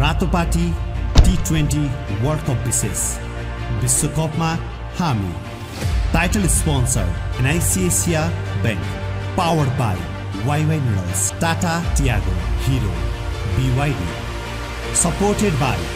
Ratopati T20 world cup विशेष विश्वकप में हामी title sponsor NIC Asia bank powered by YY News Tata Tiago Hero BYD supported by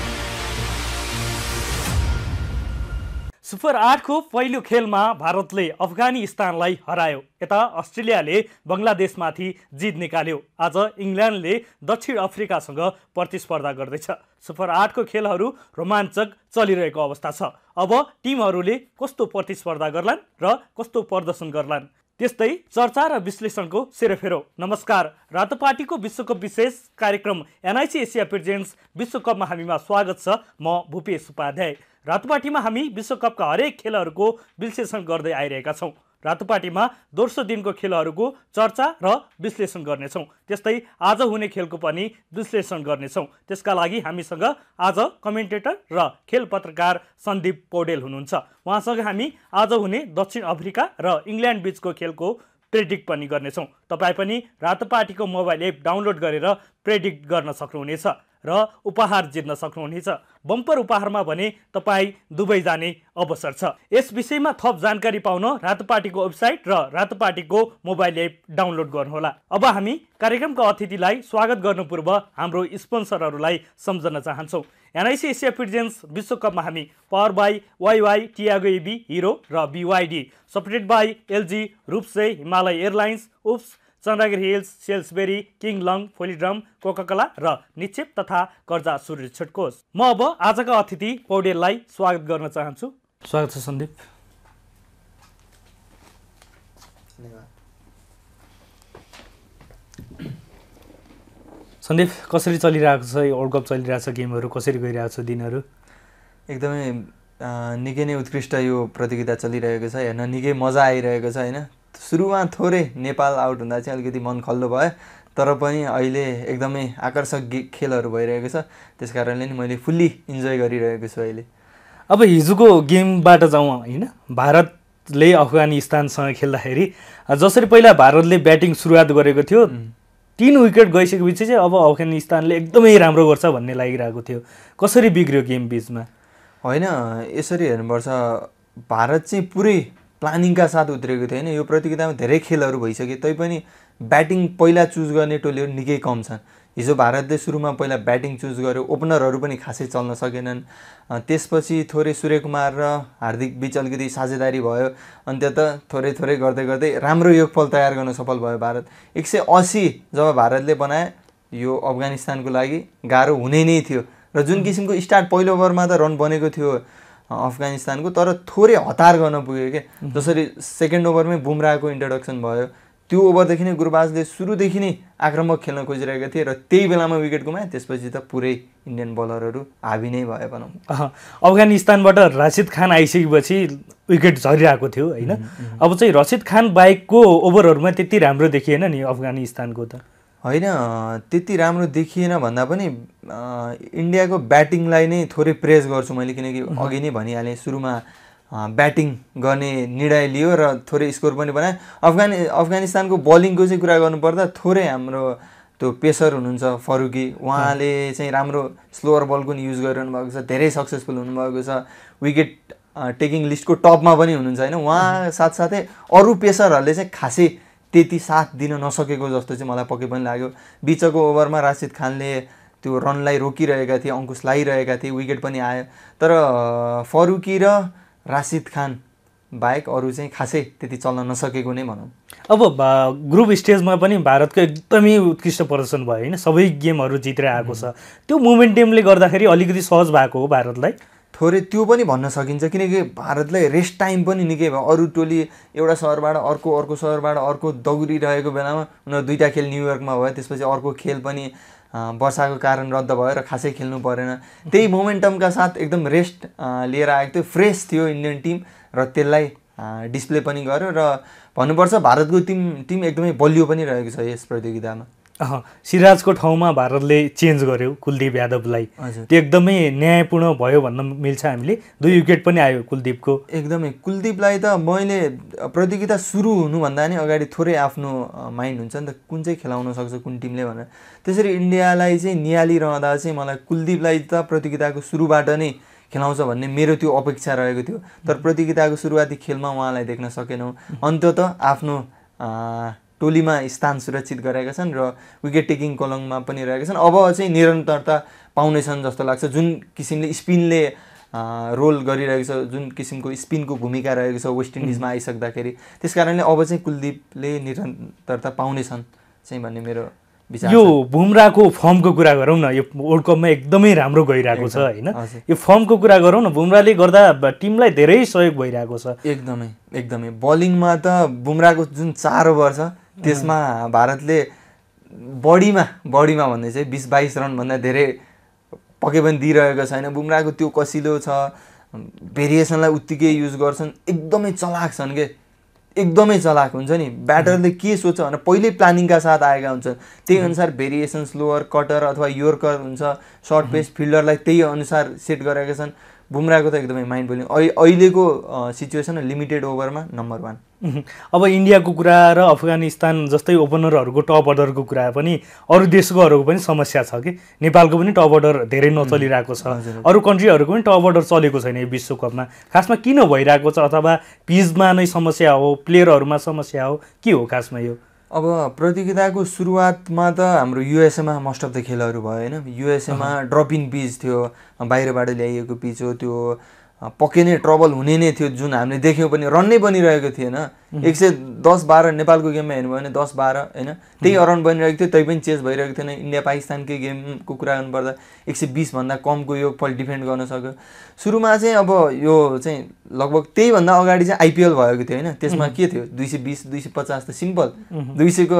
super 8 को पहिलो खेल में भारतले अफगानिस्तानलाई हरायो। यता अस्ट्रेलियाले बंगलादेशमाथि जित निकाल्यो। आज इंग्ल्यान्डले दक्षिण अफ्रिकासँग प्रतिस्पर्धा गर्दैछ। सुपर 8 को खेलहरू रोमाञ्चक चलिरहेको अवस्था छ। अब टिमहरूले कस्तो प्रतिस्पर्धा गर्लान् र कस्तो प्रदर्शन गर्लान् त्यस्तै चर्चा र विश्लेषणको सेरोफेरो। नमस्कार, रातोपाटीको विश्वकप विशेष कार्यक्रम NIC एशिया प्रेजेन्ट्स विश्वकपमा हामीमा स्वागत छ। म भूपेश उपाध्याय। रातोपाटीमा हामी विश्वकपका हरेक खेलहरूको विश्लेषण गर्दै आइरहेका छौं। रातोपाटीमा दोस्रो दिनको खेलहरूको चर्चा र विश्लेषण गर्नेछौं, त्यस्तै आज हुने खेलको पनि विश्लेषण गर्नेछौं। त्यसका लागि हामीसँग आज कमेन्टेटर र खेल पत्रकार सन्दीप पौडेल हुनुहुन्छ। उहाँसँग हामी आज हुने दक्षिण अफ्रिका र इंग्ल्यान्ड बीचको खेलको प्रेडिक्ट पनि गर्नेछौं। तपाई पनि रातोपाटीको मोबाइल एप डाउनलोड गरेर प्रेडिक्ट गर्न सक्नुहुनेछ र उपहार जित्न सक्नुहुनेछ। बम्पर उपहारमा भने तपाई दुबई जाने अवसर छ। यस विषयमा थप जानकारी पाउन रातोपाटीको वेबसाइट र रातोपाटीको मोबाइल एप डाउनलोड गर्नुहोला। अब हामी कार्यक्रमका अतिथिलाई स्वागत गर्नु पूर्व हाम्रो स्पोन्सरहरूलाई सम्झन चाहन्छौँ। NIC एशिया प्रेजेन्ट्स विश्वकपमा हामी power by YY Tiago AB Hero र BYD सपोर्टेड बाई LG रूपसे हिमालय एयरलाइन्स उप्स Chandragiri hills Salisbury King Long फोलिड्रम कोकाकोला र निक्षेप तथा कर्जा सूर्य छुटकोस। म अब आजका अतिथि पौडेललाई स्वागत गर्न चाहन्छु। स्वागत छ सन्दीप। सन्दीप, कसरी चलिरहेको छ वर्ल्ड कप? चलिरहेको छ गेमहरू, कसरी गइरहेको छ दिनहरू? एकदमै निकै नै उत्कृष्ट यो प्रतियोगिता चलिरहेको छ, हेर्न निकै मजा आइरहेको छ हैन। सुरुमा थोरै नेपाल आउट हुँदा चाहिँ अलिकति मन खल्लो भयो, तर पनि अहिले एकदमै आकर्षक खेलहरू भइरहेको छ, त्यसकारणले नि मैले फुल्ली इन्जोय गरिरहेको छु अहिले। अब हिजोको गेमबाट जाउँ हैन। भारतले अफगानिस्तानसँग खेल्दाखेरि जसरी पहिला भारतले ब्याटिङ सुरुवात गरेको थियो, 3 विकेट गइसकेपछि चाहिँ अब अफगानिस्तानले एकदमै राम्रो गर्छ भन्ने लागिरहेको थियो, कसरी बिग्रियो गेम बिचमा? होइन, यसरी हेर्नुपर्छ, भारत चाहिँ पुरै प्लानिङका साथ उत्रेको थियो हैन। यो प्रतियोगितामा धेरै खेलहरू भइसके तैपनि ब्याटिङ पहिला चुज गर्ने टोलीहरू निकै कम छन्। हिजो भारतले सुरुमा पहिला ब्याटिङ चुज गर्यो, ओपनरहरू पनि खासै चल्न सकेनन्। त्यसपछि थोरै सूर्यकुमार र हार्दिक बीच अलिकति साझेदारी भयो, अन्त्यत थोरै थोरै गर्दै गर्दै राम्रो योगफल तयार गर्न सफल भयो भारत। 180 जब भारतले बनाए यो अफगानिस्तानको लागि गाह्रो हुने नै थियो र जुन किसिमको स्टार्ट पहिलो ओभरमा त रन बनेको थियो अफगानिस्तानको, तर थोरै हतार गर्न पुग्यो के। जसरी सेकेन्ड ओभरमै बुमराहको इन्ट्रोडक्सन भयो, त्यो ओभरदेखि नै गुरबाजले सुरुदेखि नै आक्रमक खेल्न खोजिरहेका थिए र त्यही बेलामा विकेट गुमाए। त्यसपछि त पुरै इन्डियन बलरहरू हाबी नै भयो भनौँ। अफगानिस्तानबाट राशिद खान आइसकेपछि विकेट झरिरहेको थियो होइन। अब चाहिँ राशिद खान बाहेकको ओभरहरूमा त्यति राम्रो देखिएन नि अफगानिस्तानको त? होइन, त्यति राम्रो देखिएन भन्दा पनि इन्डियाको ब्याटिङलाई नै थोरै प्रेज गर्छु मैले, किनकि अघि नै भनिहालेँ सुरुमा ब्याटिङ गर्ने निर्णय लियो र थोरै स्कोर पनि बनाए। अफगानिस्तानको बलिङको चाहिँ कुरा गर्नुपर्दा थोरै हाम्रो त्यो पेसर हुनुहुन्छ फरुकी, उहाँले चाहिँ राम्रो स्लोअर बल पनि युज गरिरहनु भएको छ, धेरै सक्सेसफुल हुनुभएको छ, विकेट टेकिङ लिस्टको टपमा पनि हुनुहुन्छ होइन। उहाँ साथसाथै अरू पेसरहरूले चाहिँ खासै त्यति साथ दिन नसकेको जस्तो चाहिँ मलाई पक्कै पनि लाग्यो। बीचको ओभरमा राशिद खानले त्यो रनलाई रोकिरहेका थिए, अङ्कुश लागिरहेका थिए, विकेट पनि आयो, तर फरुकी र राशिद खान बाहेक अरू चाहिँ खासै त्यति चल्न नसकेको नै भनौँ। अब ग्रुप स्टेजमा पनि भारतको एकदमै उत्कृष्ट प्रदर्शन भयो होइन, सबै गेमहरू जितेर आएको छ। त्यो मोमेन्टमले गर्दाखेरि अलिकति सहज भएको हो भारतलाई थोरै, त्यो पनि भन्न सकिन्छ, किनकि भारतलाई रेस्ट टाइम पनि निकै भयो। अरू टोली एउटा सहरबाट अर्को सहरबाट अर्को दौडिरहेको बेलामा उनीहरू 2टा खेल न्युयोर्कमा भयो, त्यसपछि अर्को खेल पनि वर्षाको कारण रद्द भयो र खासै खेल्नु परेन। त्यही मोमेन्टमका साथ एकदम रेस्ट लिएर आएको थियो, फ्रेस थियो इन्डियन टिम र त्यसलाई डिस्प्ले पनि गर्यो र भन्नुपर्छ भारतको टिम एकदमै बलियो पनि रहेको छ यस प्रतियोगितामा। सिराज को ठाउँमा भारतले चेन्ज गर्यो कुलदीप यादवलाई, त्यो एकदमै न्यायपूर्ण भयो भन्न मिल्छ। हामीले 2 विकेट पनि आयो कुलदीपको। एकदमै कुलदीपलाई त मैले प्रतियोगिता सुरु हुनुभन्दा नि अगाडि थोरै आफ्नो माइन्ड हुन्छ नि त कुन चाहिँ खेलाउन सक्छ कुन टिमले भनेर, त्यसरी इन्डियालाई चाहिँ नियालिरहँदा चाहिँ मलाई कुलदीपलाई त प्रतियोगिताको सुरुबाट नै खेलाउँछ भन्ने मेरो त्यो अपेक्षा रहेको थियो, तर प्रतियोगिताको सुरुवाती खेलमा उहाँलाई देख्न सकेनौँ। अन्ततः आफ्नो टोलीमा स्थान सुरक्षित गरेका छन् र विकेट टेकिङ कलममा पनि रहेका छन्। अब चाहिँ निरन्तरता पाउनेछन् जस्तो लाग्छ। जुन किसिमले स्पिनले रोल गरिरहेको छ, जुन किसिमको स्पिनको भूमिका रहेको छ वेस्ट इन्डिजमा आइसक्दाखेरि, त्यस कारणले अब चाहिँ कुलदीपले निरन्तरता पाउनेछन् चाहिँ भन्ने मेरो विचार। यो बुमराहको फर्मको कुरा गरौँ न, यो वर्ल्ड कपमा एकदमै राम्रो गइरहेको छ होइन, यो फर्मको कुरा गरौँ न, बुमराहले गर्दा टिमलाई धेरै सहयोग भइरहेको छ। एकदमै एकदमै बलिङमा त बुमराहको जुन 4 ओभर छ त्यसमा भारतले बढीमा भन्दै चाहिँ 20-22 रनभन्दा धेरै पक्कै पनि दिइरहेको छैन। बुमराहको त्यो कसिलो छ, भेरिएसनलाई उत्तिकै युज गर्छन्, एकदमै चलाक छन् के, एकदमै चलाक हुन्छ नि। ब्याटरले के सोच्छ भने पहिल्यै प्लानिङका साथ आएका हुन्छन्, त्यही अनुसार भेरिएसन स्लोअर, कटर अथवा योर्कर हुन्छ, सर्ट पेस फिल्डरलाई त्यही अनुसार सेट गरेका छन्। बुमराहको त एकदमै माइन्ड बोलिङ अहिलेको सिचुएसन लिमिटेड ओभरमा नम्बर 1। अब इन्डियाको कुरा र अफगानिस्तान जस्तै ओपनरहरूको टप अर्डरको कुरा पनि, अरू देशकोहरूको पनि समस्या छ कि, नेपालको पनि टप अर्डर धेरै नचलिरहेको छ, अरू कन्ट्रीहरूको पनि टप अर्डर चलेको छैन यो विश्वकपमा। खासमा किन भइरहेको छ, अथवा पिचमा नै समस्या हो, प्लेयरहरूमा समस्या हो, के हो खासमा यो? अब प्रतियोगिताको सुरुवातमा त हाम्रो युएसएमा मोस्ट अफ द खेलहरू भयो होइन। युएसएमा ड्रप इन पिच थियो, बाहिरबाट ल्याइएको पिच हो, त्यो पक्कै नै ट्रबल हुने नै थियो, जुन हामीले देख्यौँ पनि। रन नै बनिरहेको थिएन, 110-12 नेपालको गेममा हेर्नुभयो भने 10-12 होइन, त्यही रन बनिरहेको थियो, त्यही पनि चेज भइरहेको थिएन। इन्डिया पाकिस्तानकै गेमको कुरा गर्नुपर्दा 120 भन्दा कमको यो पल डिफेन्ड गर्न सक्यो। सुरुमा चाहिँ अब यो चाहिँ लगभग त्यहीभन्दा अगाडि चाहिँ आइपिएल भएको थियो होइन, त्यसमा के थियो 220-250 त सिम्पल, 200को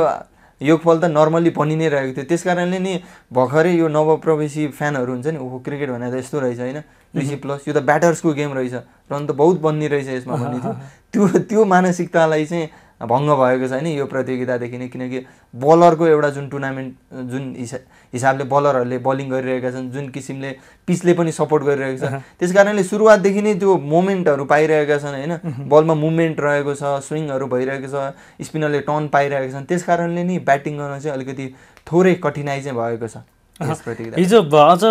योगफल त नर्मल्ली बनि नै रहेको थियो। त्यस कारणले नि भर्खरै यो नवप्रवेशी फ्यानहरू हुन्छ नि, ओहो क्रिकेट भनेर त यस्तो रहेछ होइन, 200+ यो त ब्याटर्सको गेम रहेछ, रन त बहुत बन्ने रहेछ यसमा भन्ने थियो। त्यो मानसिकतालाई चाहिँ भङ्ग भएको छैन यो प्रतियोगितादेखि नै, किनकि बलरको एउटा जुन टुर्नामेन्ट जुन हिसाबले बलरहरूले बलिङ गरिरहेका छन्, जुन किसिमले पिचले पनि सपोर्ट गरिरहेको छ, त्यस कारणले सुरुवातदेखि नै त्यो मोमेन्टहरू पाइरहेका छन् होइन। बलमा मुभमेन्ट रहेको छ, स्विङहरू भइरहेको छ, स्पिनरले टर्न पाइरहेका छन्, त्यस कारणले नि ब्याटिङ गर्न चाहिँ अलिकति थोरै कठिनाइ चाहिँ भएको छ। हिजो अझ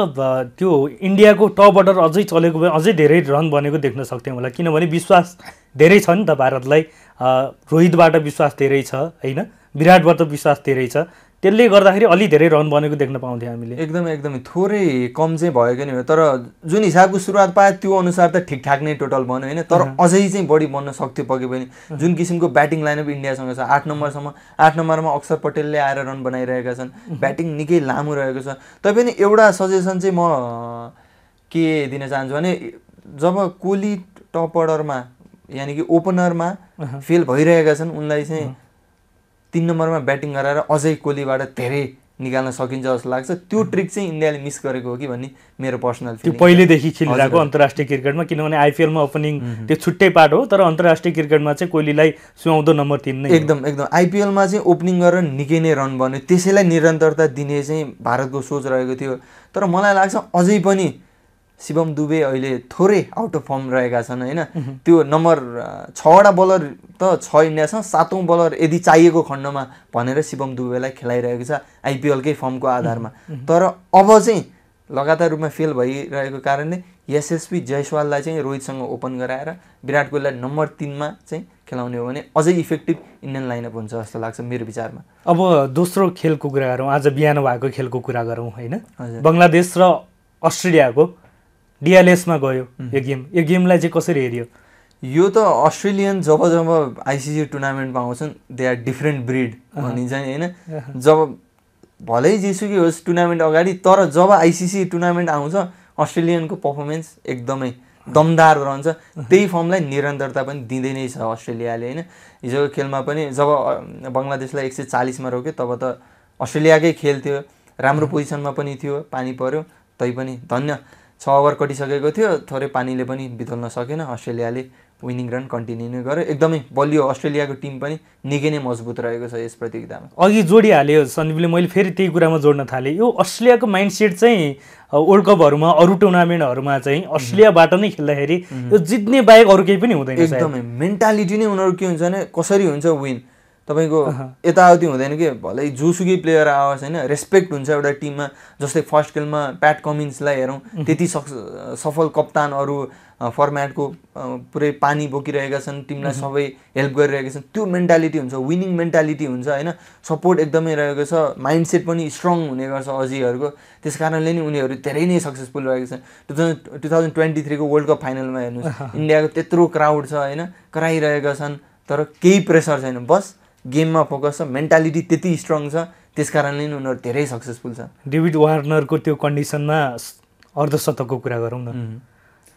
त्यो इन्डियाको टप अर्डर अझै चलेको भए अझै धेरै रन बनेको देख्न सक्थ्यौँ होला, किनभने विश्वास धेरै छ नि त भारतलाई। रोहितबाट विश्वास धेरै छ होइन, विराटबाट विश्वास धेरै छ, त्यसले गर्दाखेरि अलि धेरै रन बनेको देख्न पाउँथ्यौँ हामीले। एकदमै थोरै कम चाहिँ भएको नि हो, तर जुन हिसाबको सुरुवात पायो त्यो अनुसार त ठिकठाक नै टोटल बन्यो होइन, तर अझै चाहिँ बढी बन्न सक्थ्यो पक्कै पनि। जुन किसिमको ब्याटिङ लाइनअप इन्डियासँग छ, 8 नम्बरमा अक्षर पटेलले आएर रन बनाइरहेका छन्, ब्याटिङ निकै लामो रहेको छ। तैपनि एउटा सजेसन चाहिँ म के दिन चाहन्छु भने, जब कोहली टप अर्डरमा यानि कि ओपनरमा फेल भइरहेका छन्, उनलाई चाहिँ 3 नम्बरमा ब्याटिङ गराएर अझै कोहलीबाट धेरै निकाल्न सकिन्छ जस्तो लाग्छ। त्यो ट्रिक चाहिँ इन्डियाले मिस गरेको हो कि भन्ने मेरो पर्सनल फिलिङ। त्यो पहिलेदेखि खेलिरहेको अन्तर्राष्ट्रिय क्रिकेटमा, किनभने आइपिएलमा ओपनिङ त्यो छुट्टै पार्ट हो, तर अन्तर्राष्ट्रिय क्रिकेटमा चाहिँ कोहलीलाई सुहाउँदो नम्बर 3 नै। एकदम आइपिएलमा चाहिँ ओपनिङ गरेर निकै नै रन बन्यो, त्यसैलाई निरन्तरता दिने चाहिँ भारतको सोच रहेको थियो। तर मलाई लाग्छ अझै पनि शिवम दुबे अहिले थोरै आउट अफ फर्म रहेका छन् होइन। त्यो नम्बर 6वटा बलर त छ इन्डियासँग, 7औँ बलर यदि चाहिएको खण्डमा भनेर शिवम दुबेलाई खेलाइरहेको छ आइपिएलकै फर्मको आधारमा। तर अब चाहिँ लगातार रूपमा फेल भइरहेको कारणले यशस्वी जयसवाललाई चाहिँ रोहितसँग ओपन गराएर विराट कोहलीलाई नम्बर 3मा चाहिँ खेलाउने हो भने अझै इफेक्टिभ इन्डियन लाइनअप हुन्छ जस्तो लाग्छ मेरो विचारमा। अब दोस्रो खेलको कुरा गरौँ, आज बिहान भएको खेलको कुरा गरौँ होइन, बङ्गलादेश र अस्ट्रेलियाको डिएलएसमा गयो यो गेम। यो गेमलाई चाहिँ कसरी हेरियो? यो त अस्ट्रेलियन जब आइसिसी टुर्नामेन्टमा आउँछन्, दे आर डिफ्रेन्ट ब्रिड भनिन्छ नि होइन। जब भलै जेसुकै होस् टुर्नामेन्ट अगाडि, तर जब आइसिसी टुर्नामेन्ट आउँछ अस्ट्रेलियनको पर्फर्मेन्स एकदमै दमदार रहन्छ, त्यही फर्मलाई निरन्तरता पनि दिँदै नै छ अस्ट्रेलियाले होइन। हिजोको खेलमा पनि जब बङ्गलादेशलाई 140मा रोक्यो तब त अस्ट्रेलियाकै खेल थियो, राम्रो पोजिसनमा पनि थियो, पानी पर्यो तैपनि धन्य 6 ओभर कटिसकेको थियो, थोरै पानीले पनि बिथोल्न सकेन, अस्ट्रेलियाले विनिंग रन कंटिन्यू नै गर्यो। एकदमै बलियो अस्ट्रेलियाको टिम पनि निकै नै मजबुत रहेको छ यस प्रतियोगितामा। अघि जोडिहाल्यो सन्दीपले, मैले फेरि त्यही कुरामा जोड्न थालेँ। यो अस्ट्रेलियाको माइन्डसेट चाहिँ वर्ल्ड कपहरुमा अरु टुर्नामेन्टहरुमा चाहिँ अस्ट्रेलियाबाट नै खेल्दाखेरि यो जित्ने बाहेक अरु केही पनि हुँदैन। एकदमै मेन्टालिटी नै उनीहरु के हुन्छ भने कसरी हुन्छ विन, तपाईको यताउति हुँदैन के, भलै जोसुकै प्लेयर आओस् हैन, रेस्पेक्ट हुन्छ एउटा टिममा। जस्तै फर्स्ट खेलमा प्याट कमिन्सलाई हेरौं, त्यति सफल कप्तानहरु फर्म्याटको पुरै पानी बोकिरहेका छन्, टिमलाई सबै हेल्प गरिरहेका छन्। त्यो मेन्टालिटी हुन्छ, विनिङ मेन्टालिटी हुन्छ हैन, सपोर्ट एकदमै रहेको छ, माइन्डसेट पनि स्ट्रङ हुने गर्छ अजीहरुको। त्यसकारणले नि उनीहरु धेरै नै सक्सेसफुल रहेका छन्। 2023 को वर्ल्ड कप फाइनलमा हेर्नुस्, इन्डियाको त्यत्रो क्राउड छ हैन, कराइरहेका छन्, तर केही प्रेसर छैन, बस गेम में फोकस, मेन्टालिटी त्यति स्ट्रङ छ, त्यसकारणले नि उनीहरु धेरै सक्सेसफुल छ। डेभिड वार्नर को त्यो कन्डिसनमा अर्धशतक को कुरा गरौं न,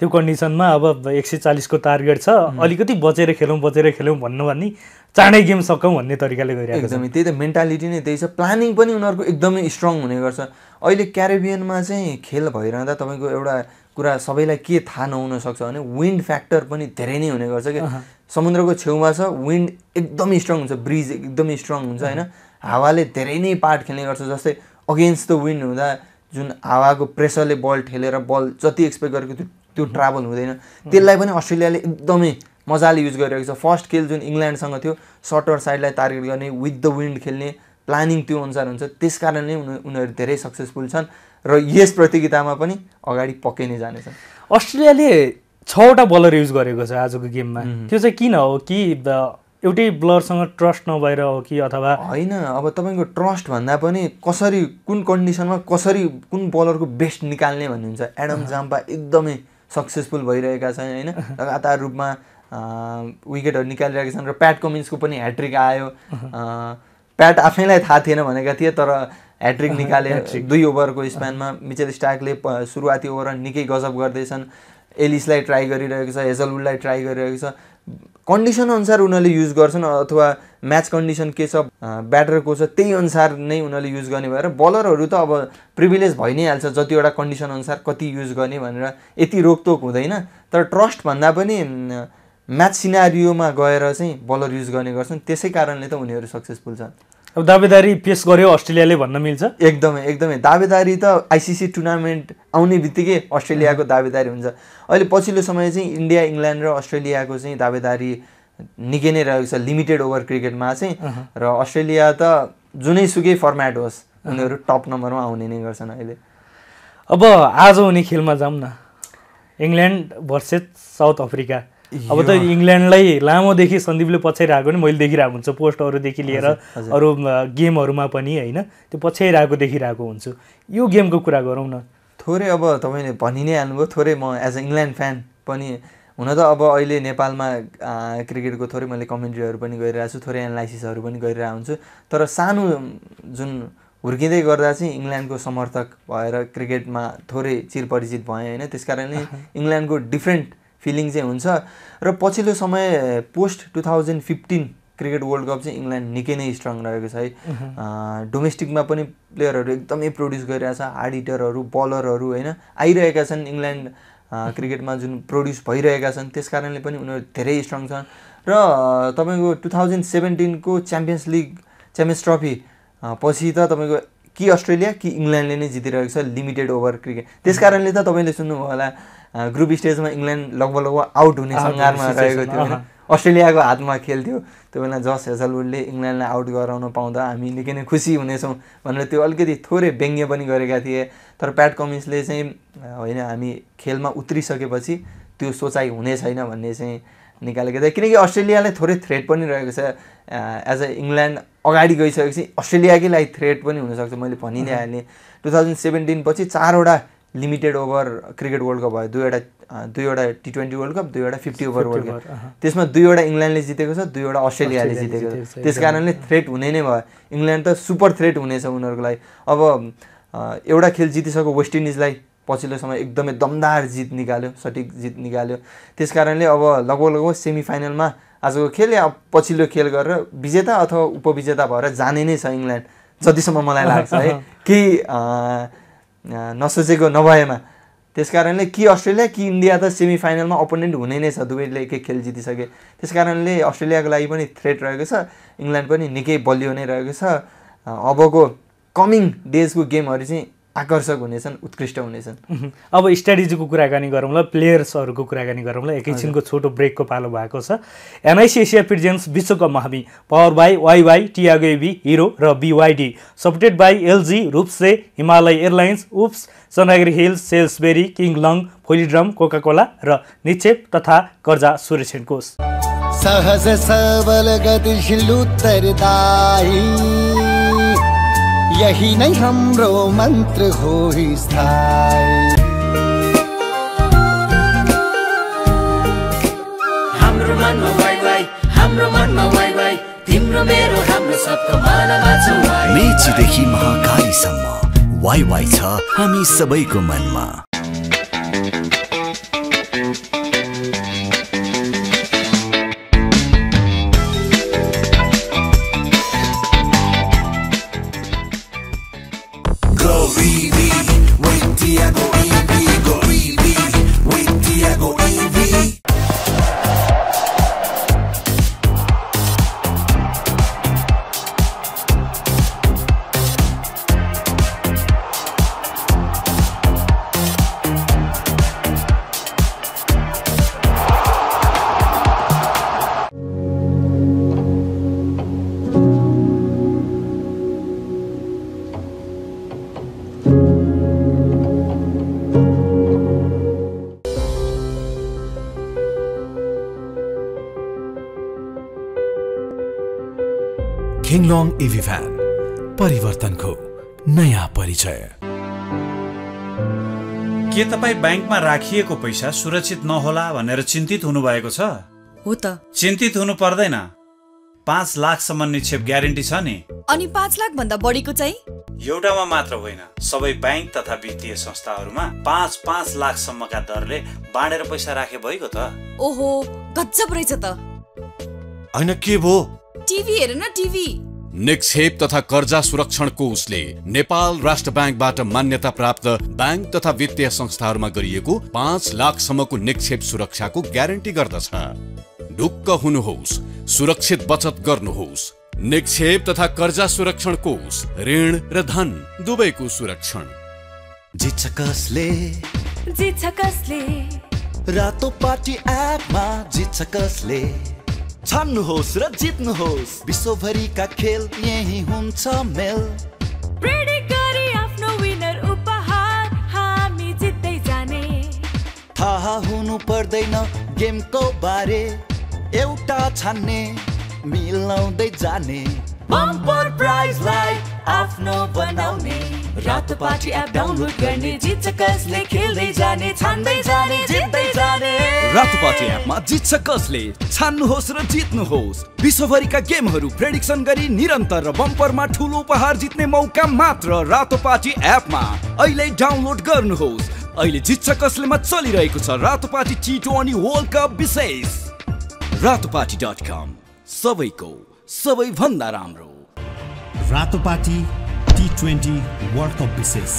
त्यो कन्डिसनमा अब 140 को टार्गेट छ, अलिकति बचेर खेलौं भन्नु भनी चाँडै गेम सकौं भन्ने तरिकाले गरिरहेको छ। एकदमै त्यही त, मेन्टालिटी नै त्यही छ, प्लानिङ पनि उनीहरुको एकदमै स्ट्रङ हुने गर्छ। अहिले क्यारिबियनमा चाहिँ खेल भइरहँदा तपाईको एउटा कुरा सबैलाई के थाहा नहुन सक्छ भने विन्ड फ्याक्टर पनि धेरै नै हुने गर्छ के। समुद्रको छेउमा छ, विन्ड एकदमै स्ट्रङ हुन्छ, ब्रिज एकदमै स्ट्रङ हुन्छ हैन, हावाले धेरै नै पार्ट खेल्ने गर्छ। जस्तै अगेन्स्ट द विन्ड हुँदा जुन हावाको प्रेसरले बल ठेलेर बल जति एक्सपेक्ट गरेको त्यो ट्राभल हुँदैन, त्यसलाई पनि अस्ट्रेलियाले एकदमै मजाले युज गरिरहेको छ। फर्स्ट खेल जुन इंग्ल्यान्डसँग थियो, सर्टर साइडलाई टार्गेट गर्ने, विथ द विन्ड खेल्ने, प्लानिङ त्यो अनुसार हुन्छ, त्यसकारणले उनीहरु धेरै सक्सेसफुल छन् र यस प्रतियोगितामा पनि अगाडि पक्कै नै जानेछ। अस्ट्रेलियाले 6 वटा बलर युज गरेको छ आजको गेममा, त्यो चाहिँ किन हो? कि एउटै बलरसँग ट्रस्ट नभएर हो कि, अथवा हैन, अब तपाईको ट्रस्ट भन्दा पनि कसरी कुन कन्डिसनमा कसरी कुन बलरको बेस्ट निकाल्ने भन्ने हुन्छ। एडम जाम्पा एकदमै सक्सेसफुल भइरहेका छन् हैन, लगातार रूपमा विकेटहरु निकालिरहेका छन् र प्याट कमिन्सको पनि ह्याट्रिक आयो। प्याट आफैलाई थाहा थिएन भनेका थिए, तर ह्याट्रिक निकाले 2 ओभरको स्प्यानमा। मिचेल स्टार्कले सुरुवाती ओभर निकै गजब गर्दैछन्, एलिसलाई ट्राई गरिरहेको छ, हेजलवुडलाई ट्राई गरिरहेको छ। कन्डिसन अनुसार उनीहरूले युज गर्छन्, अथवा म्याच कन्डिसन के छ, ब्याटर को छ, त्यही अनुसार नै उनीहरूले युज गर्ने भएर बलरहरू त अब प्रिभिलेज भइ नै हाल्छ, जतिवटा कन्डिसन अनुसार कति युज गर्ने भनेर यति रोकटोक हुँदैन। तर ट्रस्ट भन्दा पनि म्याच सिनारियोमा गएर चाहिँ बलर युज गर्ने गर्छन्, त्यसै कारणले त उनीहरू सक्सेसफुल छन्। अब दावेदारी पेश गर्यो अस्ट्रेलियाले भन्न मिल्छ। एकदमै दावेदारी त आईसीसी टुर्नामेन्ट आउने बित्तिकै अस्ट्रेलियाको दावेदारी हुन्छ। अहिले पछिल्लो समय चाहिँ इन्डिया, इंग्ल्यान्ड र अस्ट्रेलियाको चाहिँ दावेदारी निकै नै रहेको छ लिमिटेड ओभर क्रिकेटमा चाहिँ। र अस्ट्रेलिया त जुनैसुकै फर्म्याट होस्, उनीहरू टप नम्बरमा आउने नै गर्छन् अहिले। अब आज हुने खेलमा जाऊँ न, इंग्ल्यान्ड भर्सेस साउथ अफ्रिका। अब त इंग्ल्यान्डलाई लामोदेखि सन्दीपले पछ्याइरहेको नि मैले देखिरहेको हुन्छु, पोस्टहरुदेखि लिएर अरू गेमहरुमा पनि हैन, त्यो पछ्याइरहेको देखिरहेको हुन्छु। यो गेमको कुरा गरौँ न थोरै, अब तपाईले भनि नै हाल्नुभयो थोरै, म एज अ इंग्ल्यान्ड फ्यान पनि हुन त अब अहिले नेपालमा क्रिकेटको थोरै मैले कमेन्ट्रीहरु पनि गरिरहेको छु, थोरै एनालाइसिसहरु पनि गरिरहेको हुन्छु। तर सानो जुन हुर्किँदै गर्दा चाहिँ इंग्ल्यान्डको समर्थक भएर क्रिकेटमा थोरै चिरपरिचित भए हैन, त्यसकारणले इंग्ल्यान्डको डिफरेन्ट फिलिङ चाहिँ हुन्छ। र पछिल्लो समय पोस्ट 2015 क्रिकेट वर्ल्ड कप चाहिँ इंग्ल्यान्ड निकै नै स्ट्रङ रहेको छ है। डोमेस्टिकमा पनि प्लेयरहरू एकदमै प्रोड्युस गरिरहेछ, हार्ड हिटरहरू, बलरहरू हैन आइरहेका छन्, इंग्ल्यान्ड क्रिकेटमा जुन प्रोड्युस भइरहेका छन्, त्यसकारणले पनि उनीहरू धेरै स्ट्रङ छन्। र तपाईको 2017 को च्याम्पियन्स ट्रफी पछि त तपाईको कि अस्ट्रेलिया कि इंग्ल्यान्डले नै जितिरहेको छ लिमिटेड ओभर क्रिकेट। त्यसकारणले त तपाईले सुन्नुभयो होला, ग्रुप स्टेजमा इंग्ल्यान्ड लगभग आउट हुने संघारमा रहेको थियो, अस्ट्रेलियाको हातमा खेल्थ्यो। त्यो बेला जस हेजलवुडले इंग्ल्यान्डलाई आउट गराउन पाउँदा हामी निकै नै खुसी हुनेछौँ भनेर त्यो अलिकति थोरै व्यङ्ग्य पनि गरेका थिए। तर प्याट कमिन्सले चाहिँ होइन, हामी खेलमा उत्रिसकेपछि त्यो सोचाइ हुने छैन भन्ने चाहिँ निकालेको थियो, किनकि अस्ट्रेलियालाई थोरै थ्रेट पनि रहेको छ। एज अ इंग्ल्यान्ड अगाडि गइसकेपछि अस्ट्रेलियाकै लागि थ्रेट पनि हुनसक्छ, मैले भनि नै हालेँ। 2017 पछि 4 वटा limited over cricket world cup भयो, दुईवटा T20 वर्ल्ड कप, 2 वटा 50 ओभर वर्ल्ड कप। त्यसमा 2 वटा इंग्ल्यान्डले जितेको छ, 2 वटा अस्ट्रेलियाले जितेको छ, त्यसकारणले थ्रेट हुने नै भयो। इंग्ल्यान्ड त सुपर थ्रेट हुनेछ उनीहरुको लागि। अब एउटा खेल जितिसक्यो वेस्ट इन्डिजलाई, पछिल्लो समय एकदमै दमदार जित निकाल्यो, सटिक जित निकाल्यो, त्यसकारणले अब लगभग सेमिफाइनलमा आजको खेल या पछिल्लो खेल गरेर विजेता अथवा उपविजेता भएर जाने नै छ इंग्ल्यान्ड, जतिसम्म मलाई लाग्छ है। केही नसोचेको नभएमा। त्यसकारणले कि अस्ट्रेलिया कि इन्डिया त सेमिफाइनलमा ओपोनेन्ट हुनै नै छ, दुवैले एक एक खेल जितिसके। त्यसकारणले अस्ट्रेलियाको लागि पनि थ्रेट रहेको छ, इंग्ल्यान्ड पनि निकै बलियो नै रहेको छ। अबको कमिङ डेजको गेमहरु चाहिँ आकर्षक हुनेछन्, उत्कृष्ट हुनेछन्। अब स्ट्रेटेजीको कुराकानी गरौँ ल, प्लेयर्सहरुको कुराकानी गरौँ ल। एकैछिनको छोटो ब्रेकको पालो भएको छ। NIC एशिया प्रेजेन्ट्स विश्वकप महाबी power by YY, Tiago AB, Hero र BYD, सपोर्टेड बाई LG, रूपसे, हिमालय एयरलाइन्स, उप्स, sunriser hills, Salisbury, King Long, फोलिड्रम, कोकाकोला र निक्षेप तथा कर्जा सुरक्षाको। सहज सबल गतिशील उत्तरदायी, यही नै हाम्रो मन्त्र हो स्थायी। हाम्रो मनमा वाई वाई, हाम्रो मनमा वाई वाई, तिम्रो मेरो हाम्रो सबको मानमा छ वाई। मेचीदेखि महाकालीसम्म वाई वाई छ हामी सबैको मनमा। किङलङ इभी भ्यान, परिवर्तनको नयाँ परिचय। के तपाईँ ब्याङ्कमा राखिएको पैसा सुरक्षित नहोला भनेर चिन्तित हुनुभएको छ? हो त। चिन्तित हुनु पर्दैन, 5 लाखसम्म निक्षेप ग्यारेन्टी छ नि। अनि 5 लाख भन्दा बढीको चाहिँ एउटामा मात्र होइन, सबै ब्याङ्क तथा वित्तीय संस्थाहरूमा 5-5 लाखसम्मका दरले बाँडेर पैसा राखे भइगयो त। ओहो, गजब रहेछ त। हैन के भो? टिभी हेर न टिभी। निक्षेप तथा कर्जा सुरक्षण कोषले नेपाल राष्ट्र ब्याङ्कबाट मान्यता प्राप्त ब्याङ्क तथा वित्तीय संस्थाहरूमा गरिएको 5 लाखसम्मको निक्षेप सुरक्षाको ग्यारेन्टी गर्दछ। ढुक्क हुनुहोस्, सुरक्षित बचत गर्नुहोस्। निक्षेप तथा कर्जा सुरक्षण कोष, ऋण र धन दुवैको सुरक्षण। जित्छ कसले? जित्छ कसले? रातोपाटी एपमा जित्छ कसले? छान्नुहोस् र जित्नुहोस्, विश्वभरिका खेल यही हुन्छ मेल। प्रेडिक्ट गरी आफ्नो विनर उपहार हामी जित्दै जाने। थाहा हुनु पर्दैन गेमको बारे, एउटा छान्ने मिलाउँदै जाने। बम्पर प्राइजलाई आफ्नो बनाउने, रातोपाटी एप डाउनलोड गर्ने, जित्छ कसले खेल्दै जाने, छान्दै जाने, जित्दै जाने। रातोपाटी एपमा जित्छ कसले, छान्नुहोस् र जित्नुहोस्। विश्वभरिका गेमहरू प्रेडिक्सन गरी निरन्तर र बम्परमा ठुलो उपहार जित्ने मौका मात्र रातोपाटी एपमा। अहिले डाउनलोड गर्नुहोस्। अहिले जित्छ कसलेमा चलिरहेको छ रातोपाटी T20 वर्ल्ड कप विशेष। रातोपाटी.com, सबैको सबैभन्दा राम्रो। रातोपाटी T20 वर्ल्ड कप विशेष,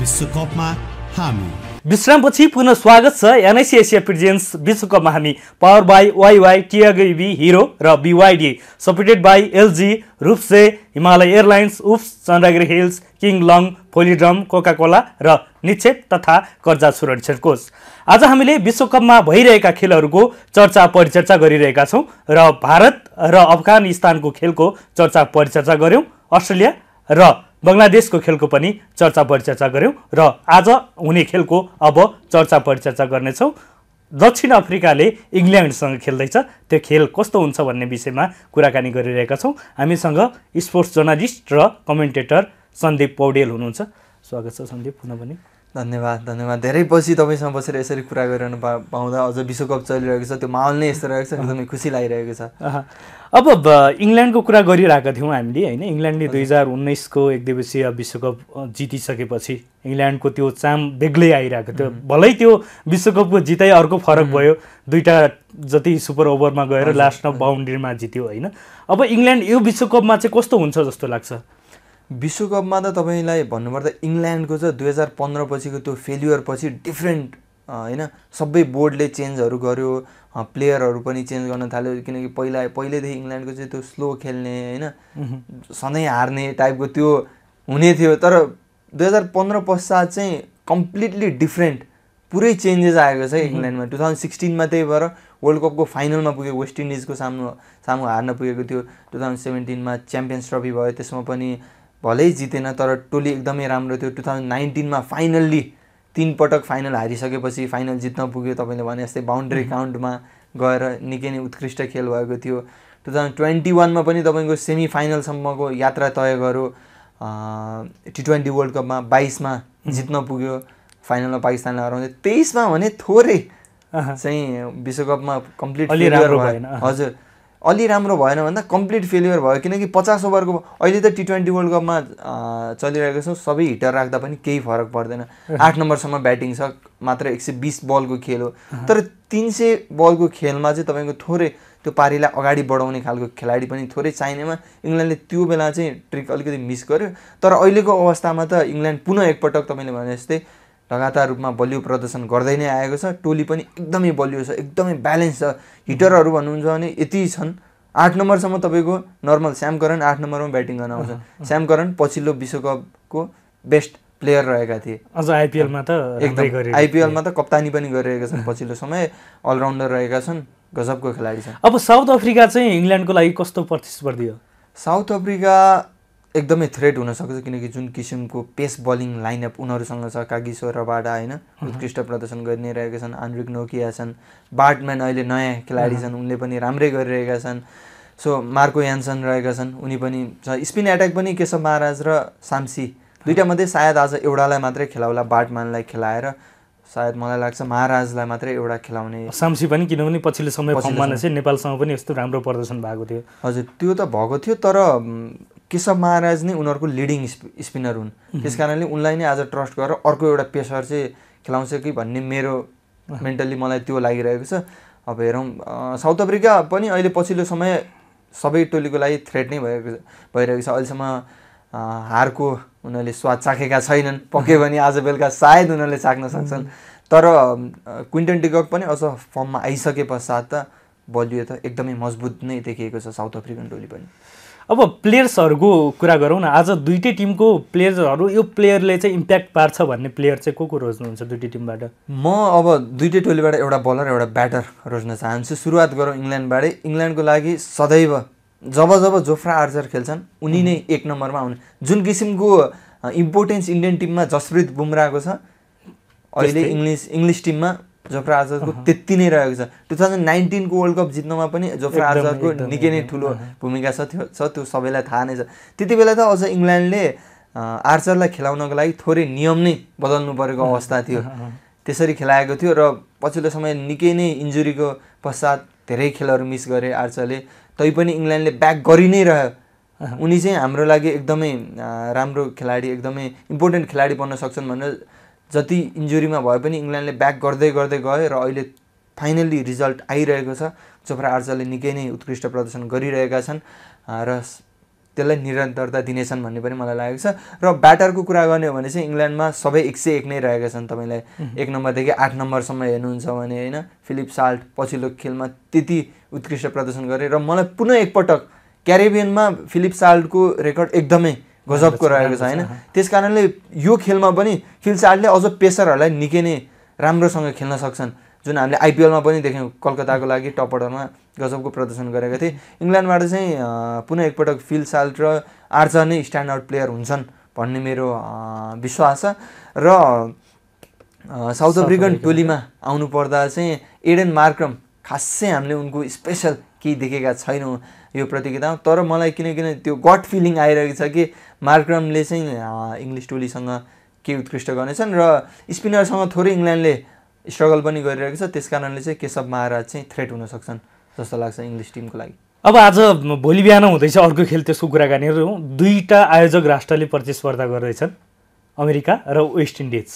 विश्वकपमा हामी। विश्रामपछि पुनः स्वागत छ। NIC एशिया प्रेजेन्ट्स विश्वकपमा हामी power by YY, Tiago AB, Hero र BYD, सपोर्टेड बाई LG, रूपसे, हिमालय एयरलाइन्स, उप्स, सनराइजर हिल्स, किङ लङ, फोलिड्रम, कोकाकोला र निक्षेप तथा कर्जा सुरक्षण कोष। आज हामीले विश्वकपमा भइरहेका खेलहरूको चर्चा परिचर्चा गरिरहेका छौँ र भारत र अफगानिस्तानको खेलको चर्चा परिचर्चा गऱ्यौँ, अस्ट्रेलिया र बङ्गलादेशको खेलको पनि चर्चा परिचर्चा गऱ्यौँ र आज हुने खेलको अब चर्चा परिचर्चा गर्नेछौँ। दक्षिण अफ्रिकाले इङ्ल्यान्डसँग खेल्दैछ, त्यो खेल कस्तो हुन्छ भन्ने विषयमा कुराकानी गरिरहेका छौँ। हामीसँग स्पोर्ट्स जर्नलिस्ट र कमेन्टेटर सन्दीप पौडेल हुनुहुन्छ। स्वागत छ सन्दीप पुनः पनि। धन्यवाद, धन्यवाद। धेरै पछि तपाईँसँग बसेर यसरी कुरा गरिरहनु पाउँदा, अझ विश्वकप चलिरहेको छ, त्यो माहौल नै यस्तो रहेको छ, एकदमै खुसी लागिरहेको छ। अब इङ्ल्यान्डको कुरा गरिरहेका थियौँ हामीले होइन। इङ्ल्यान्डले 2019को एकदिवसीय विश्वकप जितिसकेपछि इङ्ल्यान्डको त्यो चाम बेग्लै आइरहेको थियो। भलै त्यो विश्वकपको जिताइ अर्को फरक भयो, 2टा जति सुपर ओभरमा गएर लास्टमा बााउन्ड्रीमा जित्यो होइन। अब इङ्ल्यान्ड यो विश्वकपमा चाहिँ कस्तो हुन्छ जस्तो लाग्छ? विश्वकपमा त तपाईलाई भन्नुपर्दा इङ्ल्यान्डको चाहिँ 2015 पछिको त्यो फेल्युर पछि डिफ्रेन्ट हैन सबै बोर्डले चेन्जहरु गर्यो, प्लेयरहरु पनि चेन्ज गर्न थाल्यो किनकि पहिलेदेखि इङ्ल्यान्डको चाहिँ त्यो स्लो खेल्ने हैन सधैं हार्ने टाइपको त्यो हुने थियो। तर 2015 पश्चात चाहिँ कम्प्लिटली डिफ्रेन्ट पुरै चेन्जेस आएको छ इङ्ल्यान्डमा। 2016 मा त्यही भएर वर्ल्ड कपको फाइनलमा पुग्यो, वेस्ट इन्डिजको सामु हार्न पुगेको थियो। 2017 मा च्याम्पियन्स ट्रफी भयो, त्यसमा पनि भलै जितेन तर टोली एकदमै राम्रो थियो। 2019 मा फाइनल्ली 3 पटक फाइनल हारिसकेपछि फाइनल जित्न पुग्यो, तपाईले भने जस्तै बाउन्ड्री काउन्टमा गएर निकै नै उत्कृष्ट खेल भएको थियो। 2021 मा पनि तपाईको सेमिफाइनल सम्मको यात्रा तय गर्यो। T20 वर्ल्ड कपमा 22 मा जित्न पुग्यो, फाइनलमा पाकिस्तानलाई हराउँदै। 23 मा भने थोरै चाहिँ विश्वकपमा कम्प्लिट फेल्युर भएन, हजुर अलि राम्रो भएन भन्दा कम्प्लिट फेल्युर भयो किनकि 50 ओभरको अहिले त T20 वर्ल्ड कपमा चलिरहेको छ सबै हिटर राख्दा पनि केही फरक पर्दैन, 8 नम्बरसम्म ब्याटिङ छ, मात्र 120 बलको खेल हो। तर 300 बलको खेलमा चाहिँ तपाईको थोरै त्यो पारीलाई अगाडि बढाउने खालको खेलाडी पनि थोरै चाहिनेमा इङ्ल्यान्डले त्यो बेला चाहिँ ट्रिक अलिकति मिस गर्यो। तर अहिलेको अवस्थामा त इङ्ल्यान्ड पुनः एकपटक तपाईले भने जस्तै लगातार रूपमा बलियो प्रदर्शन गर्दै नै आएको छ, टोली पनि एकदमै बलियो छ, एकदमै ब्यालेन्स छ। हिटरहरु भन्नुहुन्छ भने यति छन्, 8 नम्बरसम्म तपाईको नर्मल स्याम करन 8 नम्बरमा ब्याटिङ गर्न आउँछ। स्याम करन पछिल्लो विश्वकपको बेस्ट प्लेयर रहेका थिए, अझ आईपीएलमा त एकदमै गरेको, आईपीएलमा त कप्तानी पनि गरिरहेका छन्, पछिल्लो समय अलराउन्डर रहेका छन्, गजबको खेलाडी छन्। अब साउथ अफ्रिका चाहिँ इङ्ल्यान्डको लागि कस्तो प्रतिस्पर्धी हो? साउथ अफ्रिका एकदमै थ्रेट हुन सक्छ किनकि जुन किसिमको पेस बलिङ लाइनअप उनीहरुसँग छ, कागिसो रबाडा हैन उत्कृष्ट प्रदर्शन गर्ने रहेका छन्, आन्द्रिक नोकिया छन्, बार्टम्यान अहिले नयाँ खेलाडी छन् उनले पनि राम्रै गरिरहेका छन्, सो मार्को यान्सन रहेका छन् उनी पनि छ। स्पिन अट्याक पनि केशव महाराज र सामसी दुईटा मध्ये सायद आज एउटालाई मात्रै खेलाउला, बार्टम्यानलाई खेलाएर सायद मलाई लाग्छ महाराजलाई मात्रै एउटा खेलाउने, सामसी पनि किनभने पछिल्लो समय फर्ममा चाहिँ नेपालसँग पनि यस्तो राम्रो प्रदर्शन भएको थियो, हजुर त्यो त भएको थियो। तर केशव महाराज नै उनीहरुको लिडिङ स्पिनर हुन्, त्यसकारणले उनलाई नै आज ट्रस्ट गरेर अर्को एउटा पेसर चाहिँ खेलाउँछ कि भन्ने मेरो मेन्टली मलाई त्यो लागिरहेको छ। अब हेरौं, साउथ अफ्रिका पनि अहिले पछिल्लो समय सबै टोलीको लागि थ्रेट नै भइरहेको छ। अहिलेसम्म हारको उनीहरुले स्वाद चाखेका छैनन्, पक्कै पनि आज बेलुका सायद उनीहरुले चाख्न सक्छन्। तर क्विन्टन डिकक पनि अझ फर्ममा आइसके पश्चात त बलियो त एकदमै मजबुत नै देखिएको छ साउथ अफ्रिकन टोली पनि। अब प्लेयर्सहरुको कुरा गरौं न, आज दुईटै टिमको प्लेयर्सहरु यो प्लेयरले चाहिँ इम्प्याक्ट पार्छ भन्ने प्लेयर चाहिँ को रोज्नुहुन्छ दुईटै टिमबाट? म अब दुईटै टोलीबाट एउटा बलर एउटा ब्याटर रोज्न चाहन्छु। सुरुवात गरौं इङ्ल्यान्डबाटै। इङ्ल्यान्डको लागि सदैव जब जोफ्रा आर्चर खेल्छन् उनी नै 1 नम्बरमा आउने, जुन किसिमको इम्पोर्टेन्स इन्डियन टिममा जसप्रीत बुमराहको छ अहिले इंग्लिश टिममा जोफ्रा आर्चरको त्यति नै रहेको छ। 2019 को वर्ल्ड कप जित्नमा पनि जोफ्रा आर्चरको निकै नै ठूलो भूमिका छ, त्यो सबैलाई थाहा नै छ। त्यतिबेला त अझ इङ्ल्यान्डले आर्चरलाई खेलाउनको लागि थोरै नियम नै बदल्नु परेको अवस्था थियो, त्यसरी खेलाएको थियो र पछिल्लो समय निकै नै इन्जुरीको पश्चात धेरै खेलहरु मिस गरे आर्चरले, तैपनि इङ्ल्यान्डले ब्याक गरि नै रह्यो। उनी चाहिँ हाम्रो लागि एकदमै राम्रो खेलाडी, एकदमै इम्पोर्टेन्ट खेलाडी बन्न सक्छन् भनेर जति इन्जुरीमा भए पनि इङ्ल्यान्डले ब्याक गर्दै गयो र अहिले फाइनली रिजल्ट आइरहेको छ। जोफ्रा आर्चरले निकै नै उत्कृष्ट प्रदर्शन गरिरहेका छन् र त्यसलाई निरन्तरता दिनेछन् भन्ने पनि मलाई लागेको छ। र ब्याटरको कुरा गर्ने हो भने चाहिँ इङ्ल्यान्डमा सबै 101 नै रहेका छन्, तपाईलाई 1 नम्बरदेखि 8 नम्बरसम्म हेर्नुहुन्छ भने हैन फिलिप साल्ट पछिल्लो खेलमा त्यति उत्कृष्ट प्रदर्शन गरे र मलाई पुनः एकपटक क्यारिबियनमा फिलिप साल्टको रेकर्ड एकदमै गजबको रहेको छ हैन, त्यसकारणले यो खेलमा पनि फिल साल्टले अझ पेसरहरुलाई निकै नै राम्रोसँग खेल्न सक्छन्, जुन हामीले आईपीएलमा पनि देख्यौं कलकत्ताको लागि टप अर्डरमा गजबको प्रदर्शन गरेका थिए। इङ्ल्यान्डबाट चाहिँ पुनः एकपटक फिल साल्ट र आर्चर नै स्ट्यान्ड आउट प्लेयर हुन्छन् भन्ने मेरो विश्वास छ। र साउथ अफ्रिकन टोलीमा आउनु पर्दा चाहिँ एडेन मार्क्रम खासै हामीले उनको स्पेशल केही देखेका छैनौं यो प्रतियोगितामा, तर मलाई किन त्यो गट फिलिङ आइरहेको छ कि मार्क्रमले चाहिँ इंग्लिश टोलीसँग के उत्कृष्ट गर्नेछन् र स्पिनरसँग थोरै इङ्ल्यान्डले स्ट्रगल पनि गरिरहेको छ, त्यसकारणले चाहिँ केशव महाराज चाहिँ थ्रेट हुन सक्छन् जस्तो लाग्छ इंग्लिश टिमको लागि। अब आज भोलि बिहान हुँदैछ अर्को खेल, त्यसको कुराकानी गरौं। दुईटा आयोजक राष्ट्रले प्रतिस्पर्धा गर्दैछन्, अमेरिका र वेस्ट इन्डिज।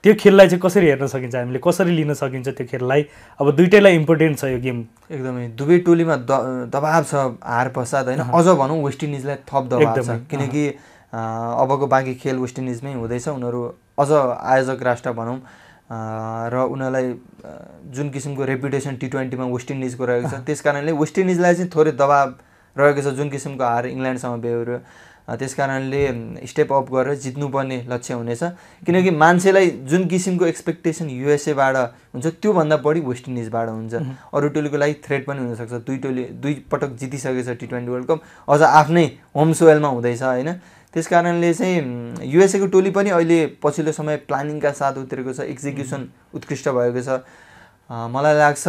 त्यो खेललाई चाहिँ कसरी हेर्न सकिन्छ, हामीले कसरी लिन सकिन्छ त्यो खेललाई? अब दुईटैलाई इम्पोर्टेन्ट छ यो गेम, एकदमै दुवै टोलीमा दबाब छ हार पश्चात हैन, अझ भनौं वेस्ट इन्डिजलाई थप दबाब छ किनकि अबको बाँकी खेल वेस्ट इन्डिजमै हुँदैछ। उनीहरू अझ आयोजक राष्ट्र भनौं र उनीलाई जुन किसिमको रेपुटेसन टी20 मा वेस्ट इन्डिजको रहेको छ त्यसकारणले वेस्ट इन्डिजलाई चाहिँ थोरै दबाब रहेको छ। जुन किसिमको हार इंग्ल्यान्डसँग बेहोर्यो त्यसकारणले स्टेप अप गरेर जित्नुपर्ने लक्ष्य हुनेछ, किनकि मान्छेलाई जुन किसिमको एक्सपेक्टेसन यूएसए बाट हुन्छ त्यो भन्दा बढी वेस्ट इन्डिज बाट हुन्छ। अरु टोलीको लागि थ्रेट पनि हुन सक्छ। दुई पटक जितिसकेछ टी20 वर्ल्ड कप, अझ आफ्नै होम सोइलमा हुँदैछ हैन। त्यसकारणले चाहिँ यूएसए को टोली पनि अहिले पछिल्लो समय प्लानिङका साथ उत्रेको छ, एक्जिक्युसन उत्कृष्ट भएको छ। मलाई लाग्छ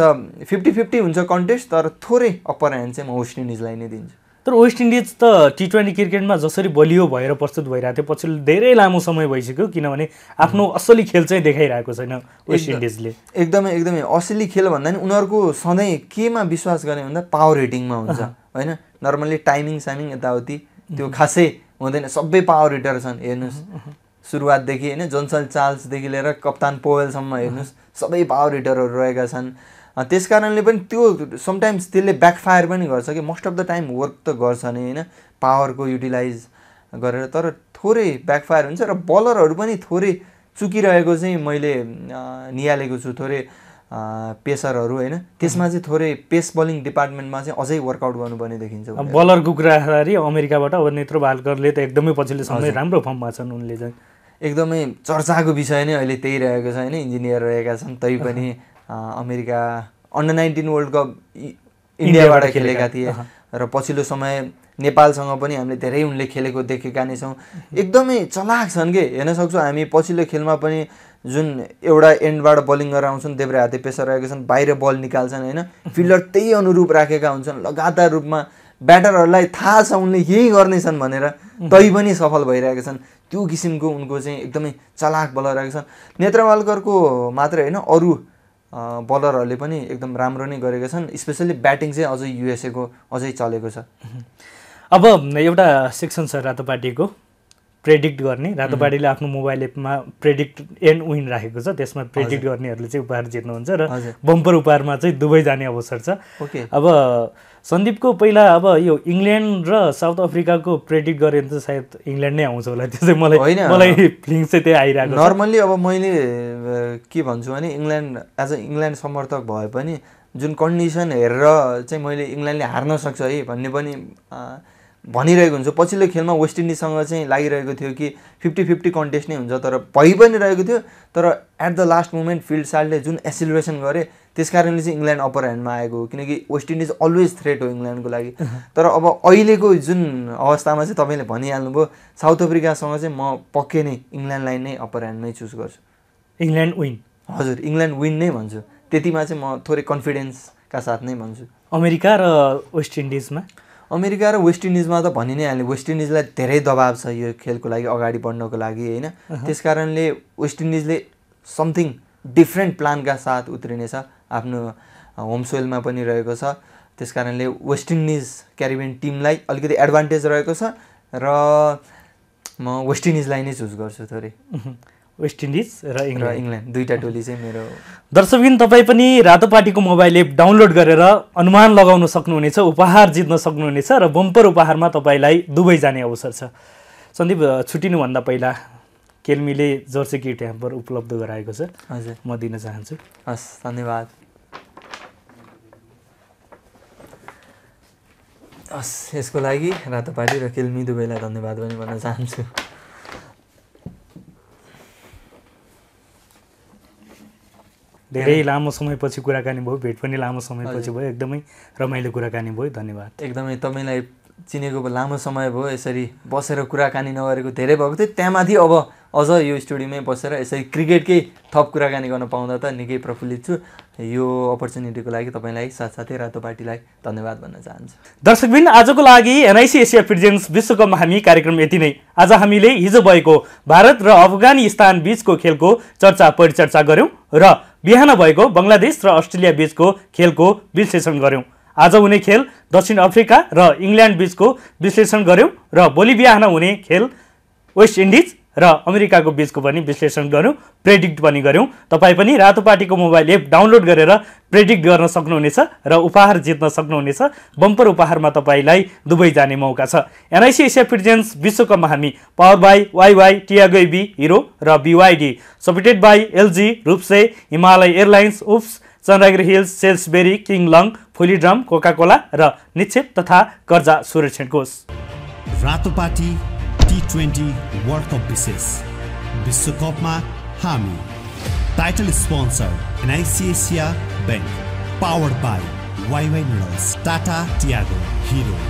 50-50 हुन्छ कन्टेस्ट, तर थोरै अप्पर ह्यान्ड चाहिँ म वेस्ट इन्डिजलाई नै दिन्छु। तर वेस्ट इन्डिज त टी20 क्रिकेटमा जसरी बलियो भएर प्रस्तुत भइरहेथ्यो पछिल्लो धेरै लामो समय भइसक्यो, किनभने आफ्नो असली खेल चाहिँ देखाइरहेको छैन वेस्ट इन्डिजले। एकदमै असली खेल भन्दा नि उनीहरुको सधैं केमा विश्वास गर्ने भन्दा पावर हिटिङमा हुन्छ हैन। नर्मली टाइमिङ साइमिङ यताउति त्यो खासै हुँदैन, सबै पावर हिटर छन्। हेर्नुस् सुरुवातदेखि हैन, जोन्सन चार्ल्सदेखि लिएर कप्तान पोवेलसम्म हेर्नुस् सबै पावर हिटरहरु रहेका छन्। त्यसकारणले पनि त्यो समटाइम्स त्यसले ब्याकफायर पनि गर्छ कि most of the time work त गर्छ नै हैन पावरको युटिलाइज गरेर, तर थोरै ब्याकफायर हुन्छ। र बलरहरु पनि थोरै चुकिरहेको चाहिँ मैले नियालेको छु, थोरै पेसरहरु हैन। त्यसमा चाहिँ थोरै पेस बलिङ डिपार्टमेन्टमा चाहिँ अझै वर्कआउट गर्नुपर्ने देखिन्छ। बलरको कुरा गर्दाखेरि अमेरिकाबाट अवनेत्र भालकरले त एकदमै पछिल्लो समय राम्रो फर्ममा छन्। उनले चाहिँ एकदमै चर्चाको विषय नै अहिले त्यही रहेको छ हैन। इन्जिनियर रहेका छन्, तै पनि अमेरिका अन्डर-19 वर्ल्ड कप इन्डियाबाट खेलेका थिए र पछिल्लो समय नेपालसँग पनि हामीले धेरै उनले खेलेको देखेका नै छौं। एकदमै चलाक छन् के, हेर्न सक्छौ हामी पछिल्लो खेलमा पनि जुन एउटा एन्डबाट बलिङ गरेर आउँछन्, देब्रे हाते पेसर रहेका छन्, बाहिर बल निकाल्छन् हैन। फिल्डर त्यही अनुरूप राखेका हुन्छन्, लगातार रूपमा ब्याटरहरुलाई थाहा छ उनले यही गर्नेछन् भनेर, तै पनि सफल भइरहेका छन्। त्यो किसिमको उनको चाहिँ एकदमै चलाक बलर रहेका छन्। नेत्रवालकरको मात्र हैन अरु बलरहरुले पनि एकदम राम्रो नै गरेका छन्। स्पेशली ब्याटिङ चाहिँ अझै यूएसए को अझै चलेको छ। अब एउटा सेक्सन छ रातोपाटीको प्रेडिक्ट गर्ने। रातोपाटीले आफ्नो मोबाइल एपमा प्रेडिक्ट एन्ड विन राखेको छ, त्यसमा प्रेडिक्ट गर्नेहरुले चाहिँ उपहार जित्नुहुन्छ र बम्पर उपहारमा चाहिँ दुबई जाने अवसर छ। अब सन्दीपको पहिला अब यो इंग्ल्यान्ड र साउथ अफ्रिकाको प्रेडिक्ट गरे त सायद इंग्ल्यान्ड नै आउँछ होला, त्यो चाहिँ मलाई फिलिङ चाहिँ त्यही आइराको। नर्मली अब मैले के भन्छु भने इंग्ल्यान्ड एज अ इंग्ल्यान्ड समर्थक भए पनि जुन कन्डिसन हेरेर चाहिँ मैले इंग्ल्यान्डले हार्न सक्छ है भन्ने पनि भनिरहेको हुन्छ। पछिल्लो खेलमा वेस्ट इन्डिजसँग चाहिँ लागिरहेको थियो कि 50-50 कन्टेस्ट नै हुन्छ, तर भइ पनि रहेको थियो। तर at the last moment Phil साल्टले जुन एसिलरेसन गरे त्यसकारणले चाहिँ इंग्ल्यान्ड अपर ह्यान्डमा आएको हो, किनकि वेस्ट इन्डिज अलवेज थ्रेट हो इंग्ल्यान्डको लागि। तर अब अहिलेको जुन अवस्थामा चाहिँ तपाईले भनिहाल्नुभयो साउथ अफ्रिकासँग चाहिँ म पक्कै नै इंग्ल्यान्डलाई नै अपर ह्यान्डमै चुज गर्छु। इंग्ल्यान्ड विन, हजुर इंग्ल्यान्ड विन नै भन्छु। त्यतिमा चाहिँ म थोरै कन्फिडेन्सका साथ नै भन्छु। अमेरिका र वेस्ट इन्डिजमा, अमेरिका र वेस्ट इन्डिजमा त भनि नै हाल्यो वेस्ट इन्डिजलाई धेरै दबाब छ यो खेलको लागि अगाडि बढ्नको लागि हैन। त्यसकारणले वेस्ट इन्डिजले समथिङ डिफ्रेन्ट प्लानका साथ उत्रिनेछ, आफ्नो होम सोइलमा पनि रहेको छ। त्यसकारणले वेस्ट इन्डिज क्यारिबियन टिमलाई अलिकति एडभान्टेज रहेको छ र म वेस्ट इन्डिजलाई नै चुज गर्छु थोरै। वेस्ट इन्डिज र इंग्ल्यान्ड दुईटा टोली चाहिँ मेरो। दर्शकबिन तपाई पनि रातोपाटीको मोबाइल एप डाउनलोड गरेर अनुमान लगाउन सक्नुहुनेछ, उपहार जित्न सक्नुहुनेछ र बम्पर उपहारमा तपाईलाई दुबई जाने अवसर छ। सन्दीप छुटिनुभन्दा पहिला केल्मीले जर्सी किट ह्याम्पर उपलब्ध गराएको छ, हजुर म दिन चाहन्छु। हस् धन्यवाद। हस् यसको लागि रातोपाटी र केल्मी दुबईलाई धन्यवाद पनि भन्न चाहन्छु। धेरै लामो समयपछि कुराकानी भयो, भेट पनि लामो समयपछि भयो, एकदमै रमाइलो कुराकानी भयो, धन्यवाद। एकदमै तपाईलाई चिनेको लामो समय भयो, यसरी बसेर कुराकानी नगरेको धेरै भएको थियो। त्यहाँमाथि अब अझ यो स्टुडियोमै बसेर यसरी क्रिकेटकै थप कुराकानी गर्न पाउँदा त निकै प्रफुल्लित छु। यो अपर्च्युनिटीको लागि तपाईलाई साथसाथै रातोपाटीलाई धन्यवाद भन्न चाहन्छु। दर्शकबिन आजको लागि NIC एशिया प्रेजेन्ट्स विश्वकपमा हामी कार्यक्रम यति नै। आज हामीले हिजो भएको भारत र अफगानिस्तान बीचको खेलको परिचर्चा गर्यौं र बिहान भएको बंगलादेश र अस्ट्रेलिया बीचको खेलको विश्लेषण गर्यौं। आज हुने खेल दक्षिण अफ्रिका र इंग्ल्यान्ड बीचको विश्लेषण गर्यौं र भोलि बिहान हुने खेल वेस्ट इन्डिज र अमेरिकाको बीचको पनि विश्लेषण गर्यौं, प्रेडिक्ट पनि गर्यौं। तपाई पनि रातोपाटीको मोबाइल एप डाउनलोड गरेर प्रेडिक्ट गर्न सक्नुहुनेछ र उपहार जित्न सक्नुहुनेछ। बम्पर उपहारमा तपाईलाई दुबई जाने मौका छ। NIC एशिया प्रेजेन्स विश्वकपमा हामी power by YY Tiago AB Hero र BYD, सपोर्टेड बाई LG रूपसे, हिमालय एयरलाइन्स, उफ्स, सनराइज हिल्स, सेल्सबेरी, किङलङ, फुलिड्रम, कोकाकोला र निक्षेप तथा कर्जा सुरक्षण कोष। रातोपाटी T20 वर्ल्ड कप विशेष विश्वकपमा हामी title sponsor NIC Asia bank, powered by YY News, Tata Tiago, Hero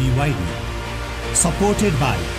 BYD, supported by